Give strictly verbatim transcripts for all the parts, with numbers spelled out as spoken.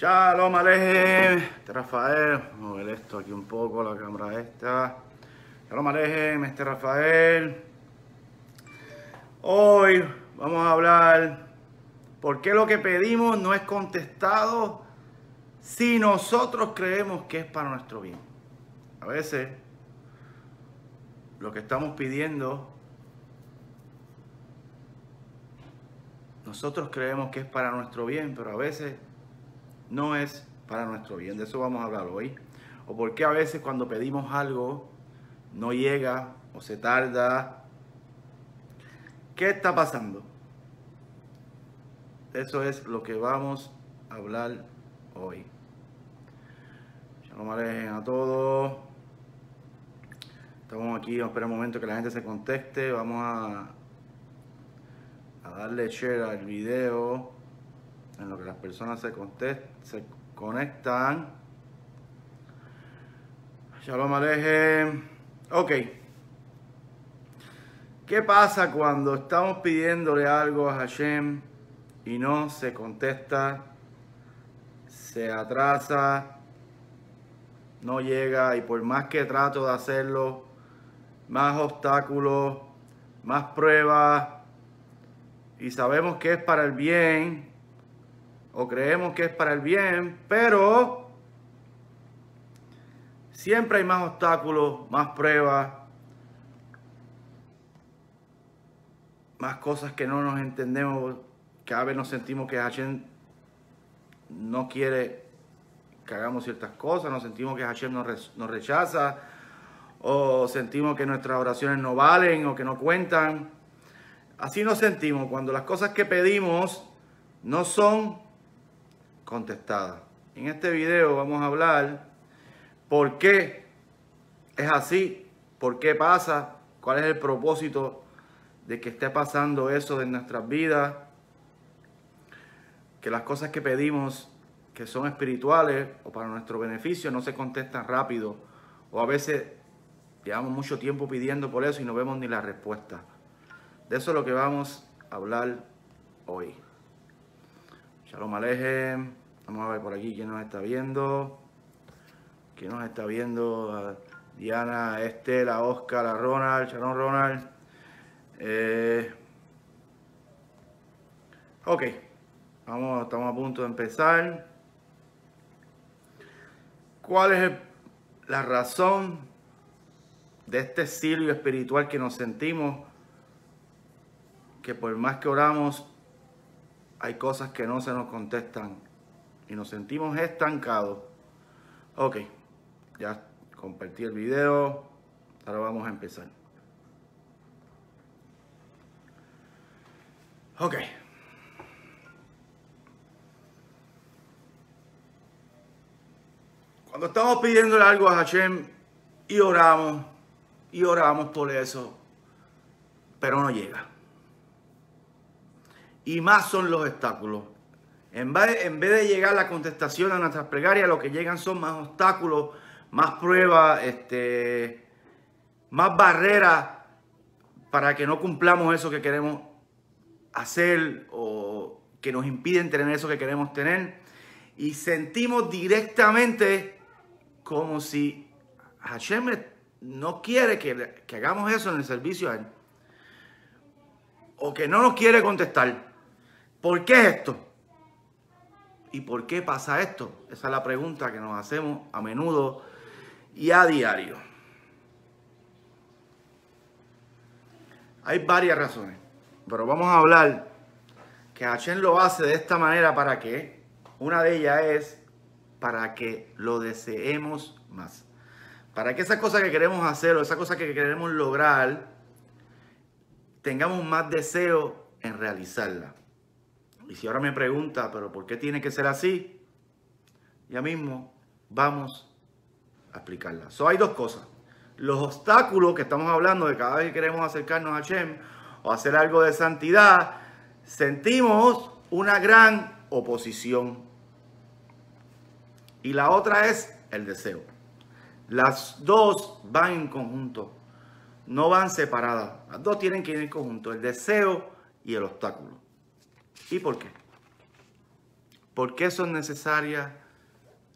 Shalom Alejem, este Rafael, vamos a ver esto aquí un poco, la cámara esta. Shalom Alejem, este Rafael. Hoy vamos a hablar por qué lo que pedimos no es contestado si nosotros creemos que es para nuestro bien. A veces lo que estamos pidiendo nosotros creemos que es para nuestro bien, pero a veces no es para nuestro bien. De eso vamos a hablar hoy. O por qué a veces cuando pedimos algo no llega o se tarda. ¿Qué está pasando? Eso es lo que vamos a hablar hoy. Shalom Alejen a todos. Estamos aquí, vamos a esperar un momento que la gente se conteste. Vamos a, a darle share al video. En lo que las personas se, se conectan. Shalom Alejem. Ok. ¿Qué pasa cuando estamos pidiéndole algo a Hashem y no se contesta, se atrasa, no llega, y por más que trato de hacerlo, más obstáculos, más pruebas, y sabemos que es para el bien, o creemos que es para el bien, pero siempre hay más obstáculos, más pruebas, más cosas que no nos entendemos, que a veces nos sentimos que Hashem no quiere que hagamos ciertas cosas, nos sentimos que Hashem nos, nos rechaza, o sentimos que nuestras oraciones no valen o que no cuentan. Así nos sentimos cuando las cosas que pedimos no son contestada. En este video vamos a hablar por qué es así, por qué pasa, cuál es el propósito de que esté pasando eso en nuestras vidas, que las cosas que pedimos que son espirituales o para nuestro beneficio no se contestan rápido, o a veces llevamos mucho tiempo pidiendo por eso y no vemos ni la respuesta. De eso es lo que vamos a hablar hoy. Shalom Alejem. Vamos a ver por aquí quién nos está viendo. ¿Quién nos está viendo? Diana, Estela, Oscar, a Ronald. Shalom Ronald. Eh, ok. Vamos, estamos a punto de empezar. ¿Cuál es el, la razón de este exilio espiritual que nos sentimos? Que por más que oramos, hay cosas que no se nos contestan y nos sentimos estancados. Ok, ya compartí el video. Ahora vamos a empezar. Ok. Cuando estamos pidiéndole algo a Hashem y oramos, y oramos por eso, pero no llega. Y más son los obstáculos. En vez, en vez de llegar la contestación a nuestras plegarias, lo que llegan son más obstáculos, más pruebas, este, más barreras para que no cumplamos eso que queremos hacer o que nos impiden tener eso que queremos tener. Y sentimos directamente como si Hashem no quiere que, que hagamos eso en el servicio a Él, o que no nos quiere contestar. ¿Por qué es esto? ¿Y por qué pasa esto? Esa es la pregunta que nos hacemos a menudo y a diario. Hay varias razones, pero vamos a hablar que Hashem lo hace de esta manera para que, una de ellas es para que lo deseemos más. Para que esa cosa que queremos hacer o esa cosa que queremos lograr, tengamos más deseo en realizarla. Y si ahora me pregunta, pero ¿por qué tiene que ser así? Ya mismo vamos a explicarla. So, hay dos cosas. Los obstáculos que estamos hablando de cada vez que queremos acercarnos a Hashem o hacer algo de santidad, sentimos una gran oposición. Y la otra es el deseo. Las dos van en conjunto, no van separadas. Las dos tienen que ir en conjunto, el deseo y el obstáculo. ¿Y por qué? ¿Por qué son necesarias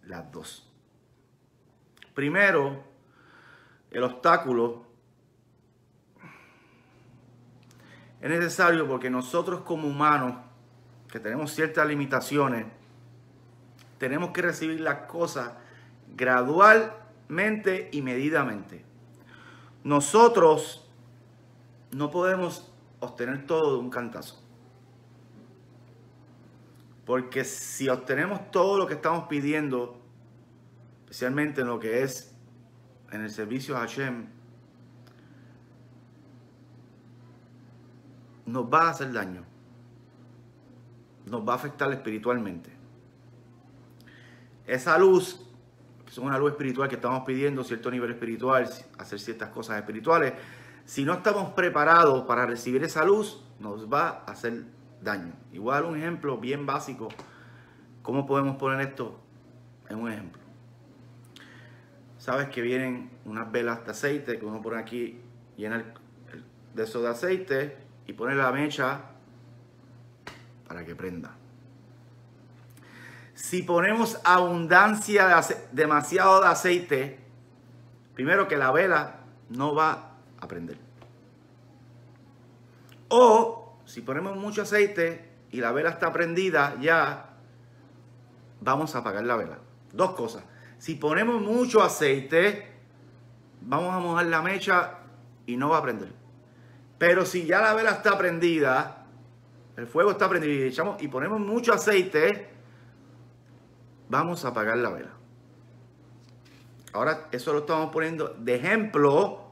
las dos? Primero, el obstáculo es necesario porque nosotros como humanos, que tenemos ciertas limitaciones, tenemos que recibir las cosas gradualmente y medidamente. Nosotros no podemos obtener todo de un cantazo. Porque si obtenemos todo lo que estamos pidiendo, especialmente en lo que es en el servicio a Hashem, nos va a hacer daño. Nos va a afectar espiritualmente. Esa luz, es una luz espiritual que estamos pidiendo, cierto nivel espiritual, hacer ciertas cosas espirituales. Si no estamos preparados para recibir esa luz, nos va a hacer daño. Igual un ejemplo bien básico. ¿Cómo podemos poner esto en un ejemplo? Sabes que vienen unas velas de aceite que uno pone aquí, llena el, el, de eso de aceite y pone la mecha para que prenda. Si ponemos abundancia de aceite, demasiado de aceite, primero que la vela no va a prender. O si ponemos mucho aceite y la vela está prendida ya, vamos a apagar la vela. Dos cosas. Si ponemos mucho aceite, vamos a mojar la mecha y no va a prender. Pero si ya la vela está prendida, el fuego está prendido y, echamos, y ponemos mucho aceite, vamos a apagar la vela. Ahora eso lo estamos poniendo de ejemplo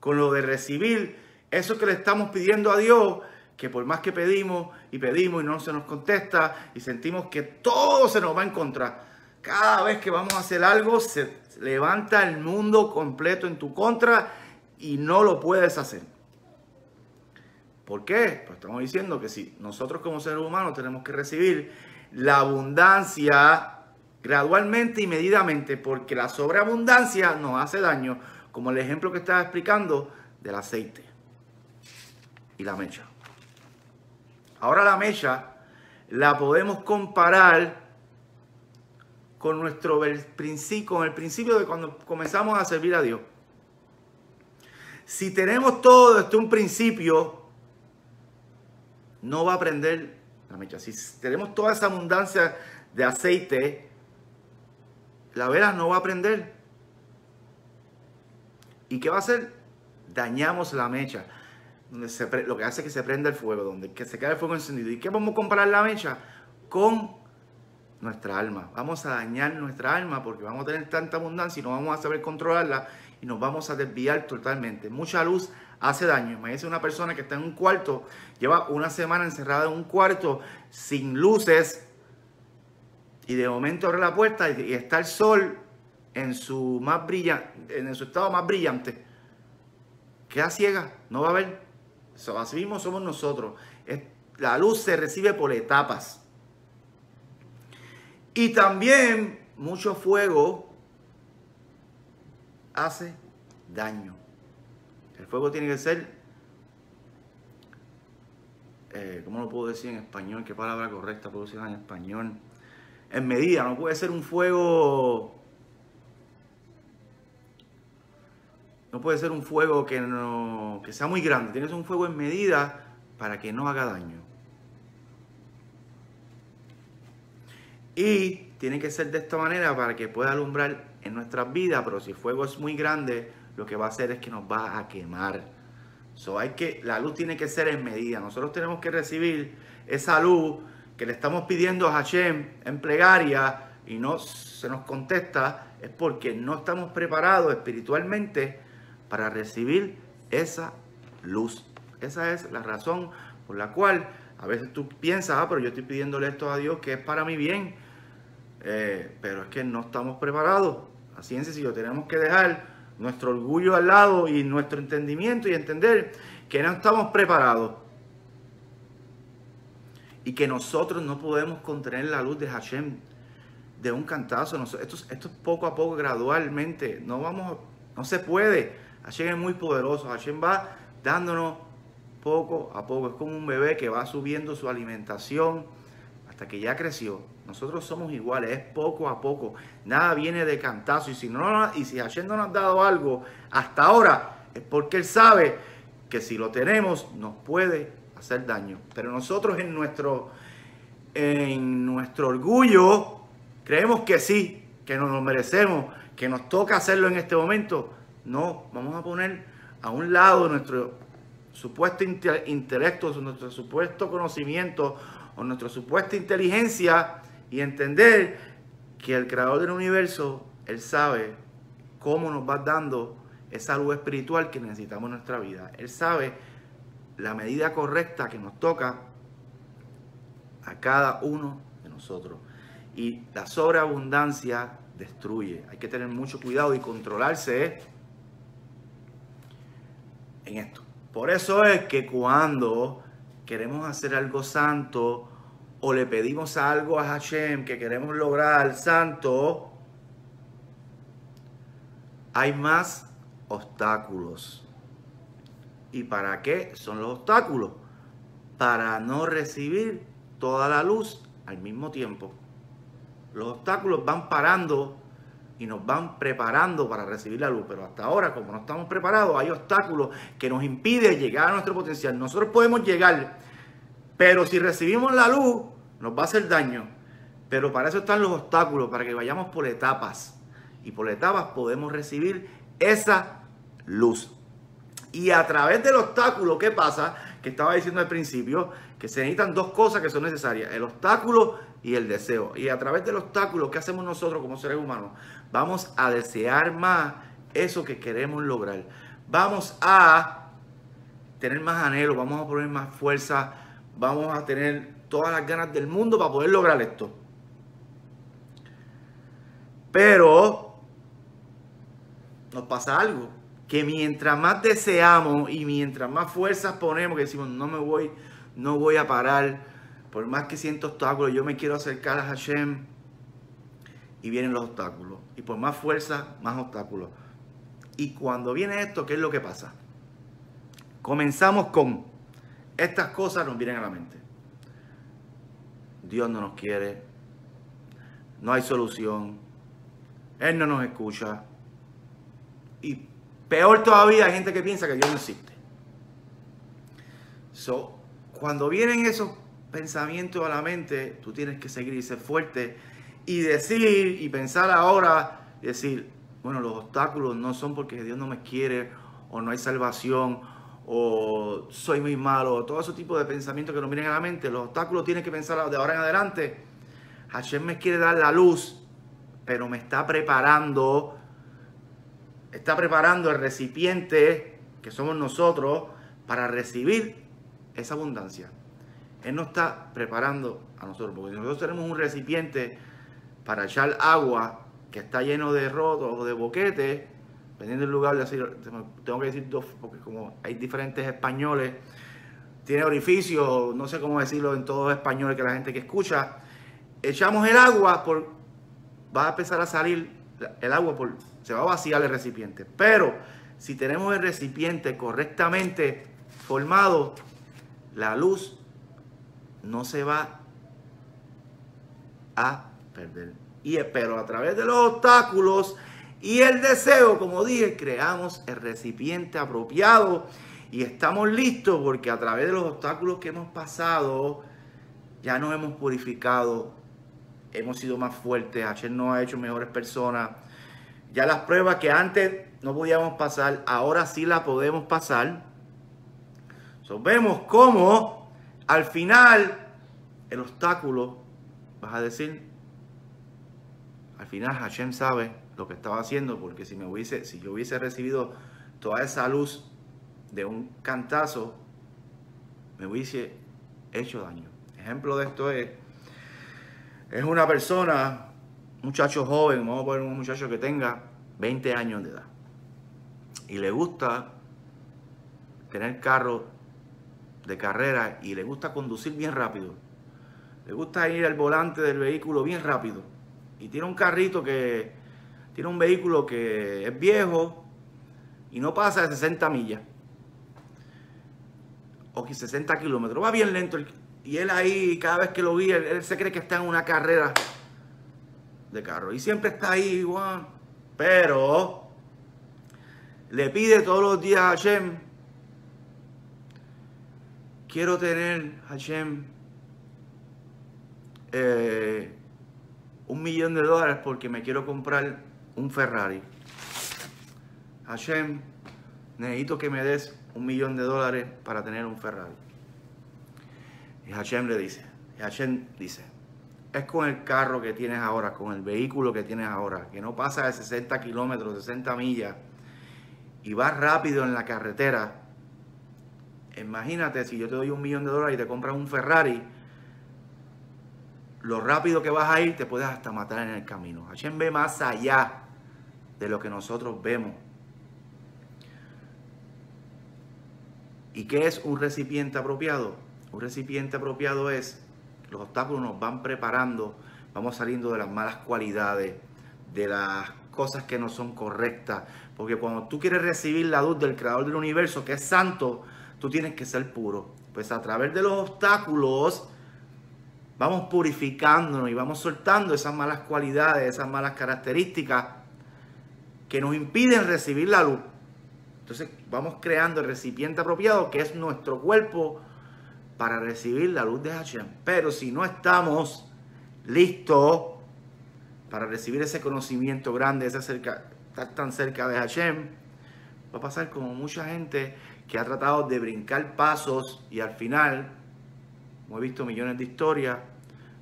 con lo de recibir eso que le estamos pidiendo a Dios, que por más que pedimos y pedimos y no se nos contesta y sentimos que todo se nos va en contra. Cada vez que vamos a hacer algo, se levanta el mundo completo en tu contra y no lo puedes hacer. ¿Por qué? Pues estamos diciendo que si nosotros como seres humanos tenemos que recibir la abundancia gradualmente y medidamente, porque la sobreabundancia nos hace daño, como el ejemplo que estaba explicando del aceite y la mecha. Ahora la mecha la podemos comparar con nuestro principio, con el principio de cuando comenzamos a servir a Dios. Si tenemos todo desde un principio, no va a prender la mecha. Si tenemos toda esa abundancia de aceite, la vela no va a prender. ¿Y qué va a hacer? Dañamos la mecha, donde se, lo que hace que se prenda el fuego, donde que se cae el fuego encendido. ¿Y qué vamos a comparar la mecha? Con nuestra alma. Vamos a dañar nuestra alma porque vamos a tener tanta abundancia y no vamos a saber controlarla y nos vamos a desviar totalmente. Mucha luz hace daño. Me dice una persona que está en un cuarto, lleva una semana encerrada en un cuarto sin luces y de momento abre la puerta y está el sol en su más brillante, en su estado más brillante. Queda ciega, no va a ver. Así mismo somos nosotros. La luz se recibe por etapas. Y también mucho fuego hace daño. El fuego tiene que ser, eh, ¿cómo lo puedo decir en español? ¿Qué palabra correcta puedo decir en español? En medida, no puede ser un fuego, no puede ser un fuego que, no, que sea muy grande. Tiene que ser un fuego en medida para que no haga daño. Y tiene que ser de esta manera para que pueda alumbrar en nuestras vidas. Pero si el fuego es muy grande, lo que va a hacer es que nos va a quemar. So, hay que, la luz tiene que ser en medida. Nosotros tenemos que recibir esa luz que le estamos pidiendo a Hashem en plegaria y no se nos contesta. Es porque no estamos preparados espiritualmente para recibir esa luz. Esa es la razón por la cual a veces tú piensas, ah, pero yo estoy pidiéndole esto a Dios que es para mi bien. Eh, pero es que no estamos preparados. Así en sencillo, tenemos que dejar nuestro orgullo al lado y nuestro entendimiento y entender que no estamos preparados y que nosotros no podemos contener la luz de Hashem de un cantazo. Nos, esto, esto es poco a poco, gradualmente. No vamos, no se puede. Hashem es muy poderoso. Hashem va dándonos poco a poco. Es como un bebé que va subiendo su alimentación hasta que ya creció. Nosotros somos iguales, es poco a poco. Nada viene de cantazo. Y si, no, y si Hashem no nos ha dado algo hasta ahora, es porque Él sabe que si lo tenemos, nos puede hacer daño. Pero nosotros en nuestro, en nuestro orgullo, creemos que sí, que nos lo merecemos, que nos toca hacerlo en este momento. No, vamos a poner a un lado nuestro supuesto intelecto, nuestro supuesto conocimiento o nuestra supuesta inteligencia y entender que el creador del universo, Él sabe cómo nos va dando esa luz espiritual que necesitamos en nuestra vida. Él sabe la medida correcta que nos toca a cada uno de nosotros. Y la sobreabundancia destruye. Hay que tener mucho cuidado y controlarse en esto. Por eso es que cuando queremos hacer algo santo o le pedimos algo a Hashem que queremos lograr santo, hay más obstáculos. ¿Y para qué son los obstáculos? Para no recibir toda la luz al mismo tiempo. Los obstáculos van parando y nos van preparando para recibir la luz. Pero hasta ahora, como no estamos preparados, hay obstáculos que nos impiden llegar a nuestro potencial. Nosotros podemos llegar, pero si recibimos la luz, nos va a hacer daño. Pero para eso están los obstáculos, para que vayamos por etapas. Y por etapas podemos recibir esa luz. Y a través del obstáculo, ¿qué pasa? Que estaba diciendo al principio, que se necesitan dos cosas que son necesarias. El obstáculo y el deseo. Y a través del obstáculo, ¿qué hacemos nosotros como seres humanos? Vamos a desear más eso que queremos lograr. Vamos a tener más anhelo, vamos a poner más fuerza, vamos a tener todas las ganas del mundo para poder lograr esto. Pero nos pasa algo, que mientras más deseamos y mientras más fuerzas ponemos, que decimos, no me voy, no voy a parar, por más que siento obstáculos, yo me quiero acercar a Hashem, y vienen los obstáculos. Y por más fuerza, más obstáculos. Y cuando viene esto, ¿qué es lo que pasa? Comenzamos con estas cosas nos vienen a la mente. Dios no nos quiere. No hay solución. Él no nos escucha. Y peor todavía, hay gente que piensa que Dios no existe. So, cuando vienen esos pensamiento a la mente, tú tienes que seguir y ser fuerte y decir y pensar ahora, decir, bueno, los obstáculos no son porque Dios no me quiere o no hay salvación o soy muy malo, todo ese tipo de pensamientos que nos vienen a la mente. Los obstáculos tienes que pensar de ahora en adelante. Hashem me quiere dar la luz, pero me está preparando, está preparando el recipiente que somos nosotros para recibir esa abundancia. Él nos está preparando a nosotros, porque nosotros tenemos un recipiente para echar agua que está lleno de rotos o de boquetes, dependiendo del lugar, de decir, tengo que decir dos, porque como hay diferentes españoles, tiene orificios, no sé cómo decirlo en todos los españoles que la gente que escucha, echamos el agua, por, va a empezar a salir el agua, por, se va a vaciar el recipiente, pero si tenemos el recipiente correctamente formado, la luz no se va a perder. Y, pero a través de los obstáculos y el deseo, como dije, creamos el recipiente apropiado y estamos listos porque a través de los obstáculos que hemos pasado, ya nos hemos purificado, hemos sido más fuertes, Hashem nos ha hecho mejores personas. Ya las pruebas que antes no podíamos pasar, ahora sí las podemos pasar. Entonces, vemos cómo al final, el obstáculo, vas a decir, al final Hashem sabe lo que estaba haciendo, porque si, me hubiese, si yo hubiese recibido toda esa luz de un cantazo, me hubiese hecho daño. Ejemplo de esto es, es una persona, un muchacho joven, vamos a poner un muchacho que tenga veinte años de edad, y le gusta tener carro de carrera y le gusta conducir bien rápido, le gusta ir al volante del vehículo bien rápido y tiene un carrito que tiene un vehículo que es viejo y no pasa de sesenta millas o que sesenta kilómetros, va bien lento el, Y él ahí, cada vez que lo vi, él, él se cree que está en una carrera de carro. Y siempre está ahí igual. Pero le pide todos los días a Hashem: quiero tener, Hashem, eh, un millón de dólares porque me quiero comprar un Ferrari. Hashem, necesito que me des un millón de dólares para tener un Ferrari. Y Hashem le dice, y Hashem dice, es con el carro que tienes ahora, con el vehículo que tienes ahora, que no pasa de sesenta kilómetros, sesenta millas, y vas rápido en la carretera. Imagínate si yo te doy un millón de dólares y te compras un Ferrari, lo rápido que vas a ir, te puedes hasta matar en el camino. Hashem ve más allá de lo que nosotros vemos. ¿Y qué es un recipiente apropiado? Un recipiente apropiado es, los obstáculos nos van preparando, vamos saliendo de las malas cualidades, de las cosas que no son correctas. Porque cuando tú quieres recibir la luz del Creador del Universo, que es santo, tú tienes que ser puro. Pues a través de los obstáculos vamos purificándonos y vamos soltando esas malas cualidades, esas malas características que nos impiden recibir la luz. Entonces vamos creando el recipiente apropiado, que es nuestro cuerpo, para recibir la luz de Hashem. Pero si no estamos listos para recibir ese conocimiento grande, ese cerca, estar tan cerca de Hashem, va a pasar como mucha gente que ha tratado de brincar pasos y al final, como he visto millones de historias,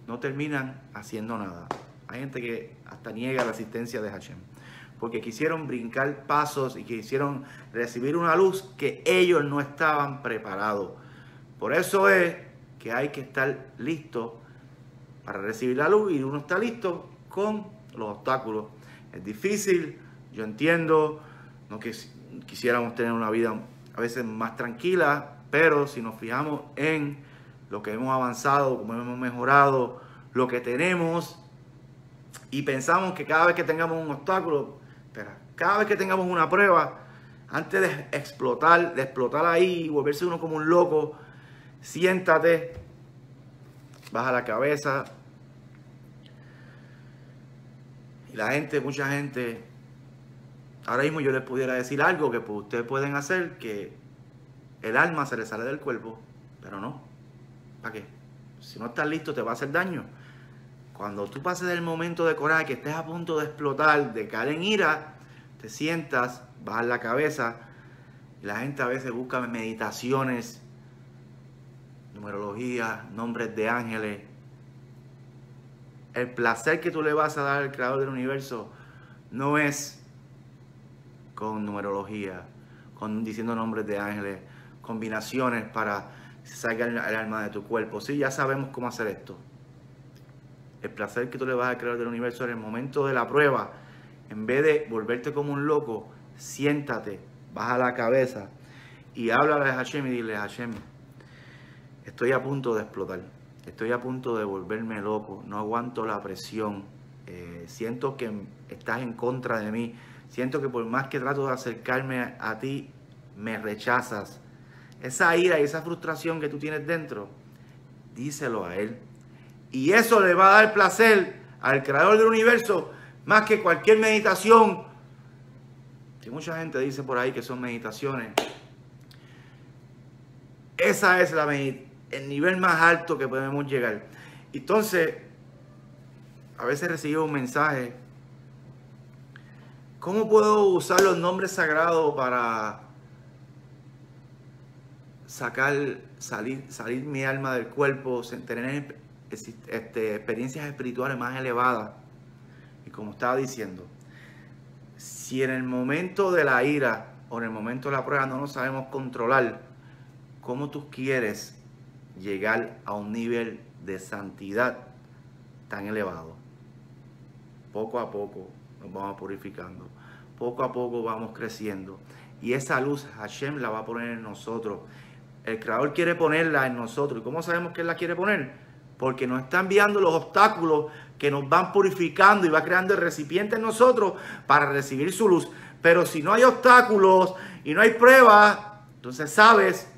no terminan haciendo nada. Hay gente que hasta niega la existencia de Hashem, porque quisieron brincar pasos y quisieron recibir una luz que ellos no estaban preparados. Por eso es que hay que estar listo para recibir la luz, y uno está listo con los obstáculos. Es difícil, yo entiendo, no que quisiéramos tener una vida a veces más tranquila, pero si nos fijamos en lo que hemos avanzado, cómo hemos mejorado, lo que tenemos, y pensamos que cada vez que tengamos un obstáculo, espera, cada vez que tengamos una prueba, antes de explotar, de explotar ahí y volverse uno como un loco, siéntate, baja la cabeza. Y la gente, mucha gente, ahora mismo yo les pudiera decir algo que pues, ustedes pueden hacer, que el alma se les sale del cuerpo, pero no. ¿Para qué? Si no estás listo te va a hacer daño. Cuando tú pases del momento de coraje, que estés a punto de explotar, de caer en ira, te sientas, bajas la cabeza. Y la gente a veces busca meditaciones, numerología, nombres de ángeles. El placer que tú le vas a dar al Creador del Universo no es con numerología, con diciendo nombres de ángeles, combinaciones para que salga el alma de tu cuerpo. Sí, ya sabemos cómo hacer esto. El placer que tú le vas a crear del universo en el momento de la prueba, en vez de volverte como un loco, siéntate, baja la cabeza y háblale a Hashem y dile: Hashem, estoy a punto de explotar, estoy a punto de volverme loco, no aguanto la presión, eh, siento que estás en contra de mí. Siento que por más que trato de acercarme a ti, me rechazas. Esa ira y esa frustración que tú tienes dentro, díselo a él. Y eso le va a dar placer al Creador del Universo más que cualquier meditación. Que mucha gente dice por ahí que son meditaciones. Esa es la el nivel más alto que podemos llegar. Entonces, a veces recibo un mensaje: ¿cómo puedo usar los nombres sagrados para sacar, salir, salir mi alma del cuerpo, tener este, experiencias espirituales más elevadas? Y como estaba diciendo, si en el momento de la ira o en el momento de la prueba no nos sabemos controlar, ¿cómo tú quieres llegar a un nivel de santidad tan elevado? Poco a poco nos vamos purificando, poco a poco vamos creciendo, y esa luz Hashem la va a poner en nosotros. El Creador quiere ponerla en nosotros. ¿Y cómo sabemos que Él la quiere poner? Porque nos está enviando los obstáculos que nos van purificando y va creando el recipiente en nosotros para recibir su luz. Pero si no hay obstáculos y no hay pruebas, entonces sabes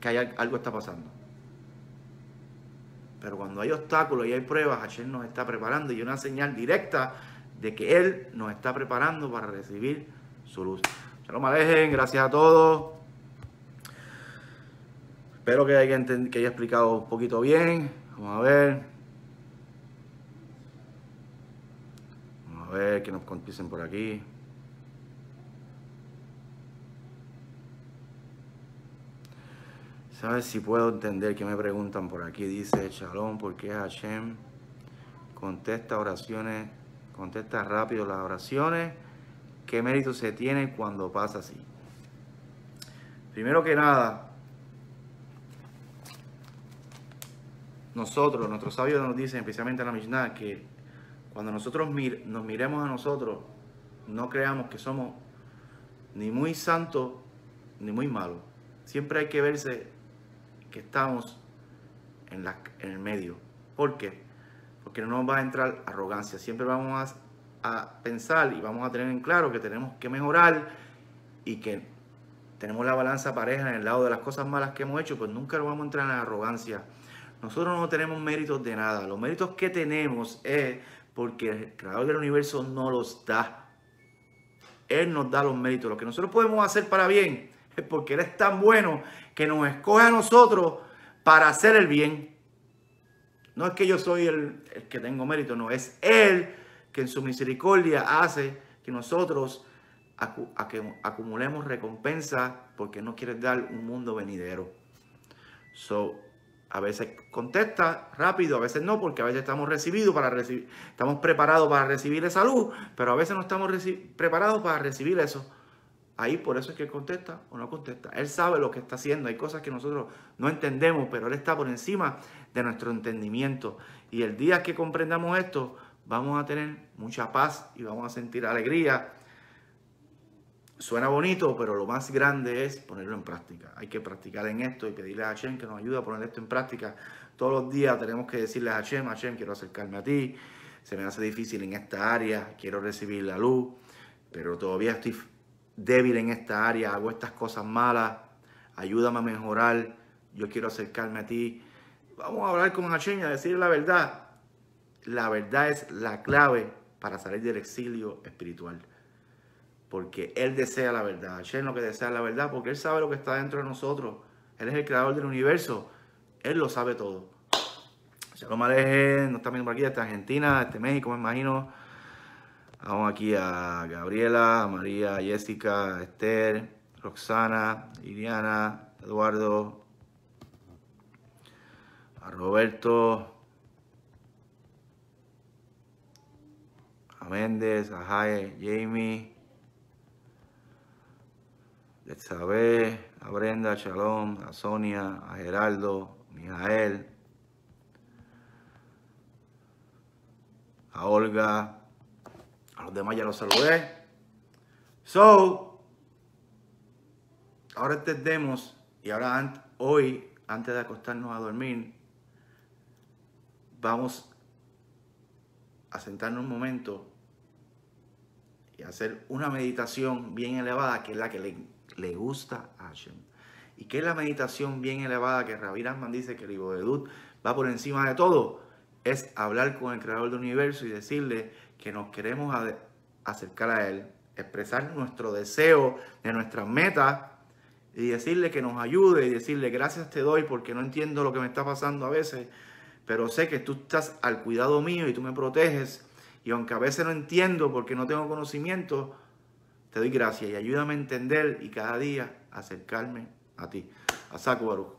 que hay, algo está pasando. Pero cuando hay obstáculos y hay pruebas, Hashem nos está preparando, y una señal directa de que Él nos está preparando para recibir su luz. Shalom Alejen, gracias a todos. Espero que haya, que haya explicado un poquito bien. Vamos a ver. Vamos a ver que nos contesten por aquí. ¿Sabes si puedo entender que me preguntan por aquí? Dice Shalom, ¿por qué Hashem contesta oraciones, contesta rápido las oraciones? ¿Qué mérito se tiene cuando pasa así? Primero que nada, nosotros, nuestros sabios nos dicen, especialmente en la Mishnah, que cuando nosotros mir nos miremos a nosotros, no creamos que somos ni muy santos ni muy malos. Siempre hay que verse que estamos en, la, en el medio. ¿Por qué? Porque no nos va a entrar arrogancia. Siempre vamos a, a pensar y vamos a tener en claro que tenemos que mejorar y que tenemos la balanza pareja en el lado de las cosas malas que hemos hecho, pues nunca nos vamos a entrar en la arrogancia. Nosotros no tenemos méritos de nada. Los méritos que tenemos es porque el creador del universo no los da. Él nos da los méritos. Lo que nosotros podemos hacer para bien es porque Él es tan bueno que nos escoge a nosotros para hacer el bien. No es que yo soy el, el que tengo mérito, no. Es Él que en su misericordia hace que nosotros acu a que acumulemos recompensa, porque nos quiere dar un mundo venidero. So, a veces contesta rápido, a veces no, porque a veces estamos, recibidos para recibir, estamos preparados para recibir esa luz, pero a veces no estamos preparados para recibir eso. Ahí por eso es que contesta o no contesta. Él sabe lo que está haciendo. Hay cosas que nosotros no entendemos, pero Él está por encima de nuestro entendimiento. Y el día que comprendamos esto, vamos a tener mucha paz y vamos a sentir alegría. Suena bonito, pero lo más grande es ponerlo en práctica. Hay que practicar en esto y pedirle a Hashem que nos ayude a poner esto en práctica. Todos los días tenemos que decirle a Hashem, Hashem, quiero acercarme a ti. Se me hace difícil en esta área. Quiero recibir la luz, pero todavía estoy débil en esta área, hago estas cosas malas, ayúdame a mejorar, yo quiero acercarme a ti. Vamos a hablar con Hashem y a decir la verdad. La verdad es la clave para salir del exilio espiritual, porque Él desea la verdad. Hashem lo que desea es la verdad, porque Él sabe lo que está dentro de nosotros. Él es el creador del universo, Él lo sabe todo. Shalom Alejen, nos están viendo por aquí desde Argentina, desde México me imagino. Vamos aquí a Gabriela, a María, a Jessica, a Esther, Roxana, Iriana, Eduardo, a Roberto, a Méndez, a Jae, Jamie, a Isabel, a Brenda, a Shalom, a Sonia, a Geraldo, a Mijael, a Olga. A los demás ya los saludé. So, ahora entendemos, y ahora hoy, antes de acostarnos a dormir, vamos a sentarnos un momento y hacer una meditación bien elevada, que es la que le, le gusta a Hashem. ¿Y qué es la meditación bien elevada que Rabí Najmán dice que el Ibovedut va por encima de todo? Es hablar con el creador del universo y decirle que nos queremos acercar a Él, expresar nuestro deseo de nuestras metas y decirle que nos ayude y decirle gracias te doy porque no entiendo lo que me está pasando a veces, pero sé que tú estás al cuidado mío y tú me proteges, y aunque a veces no entiendo porque no tengo conocimiento, te doy gracias y ayúdame a entender y cada día acercarme a ti. Asaku Baruch.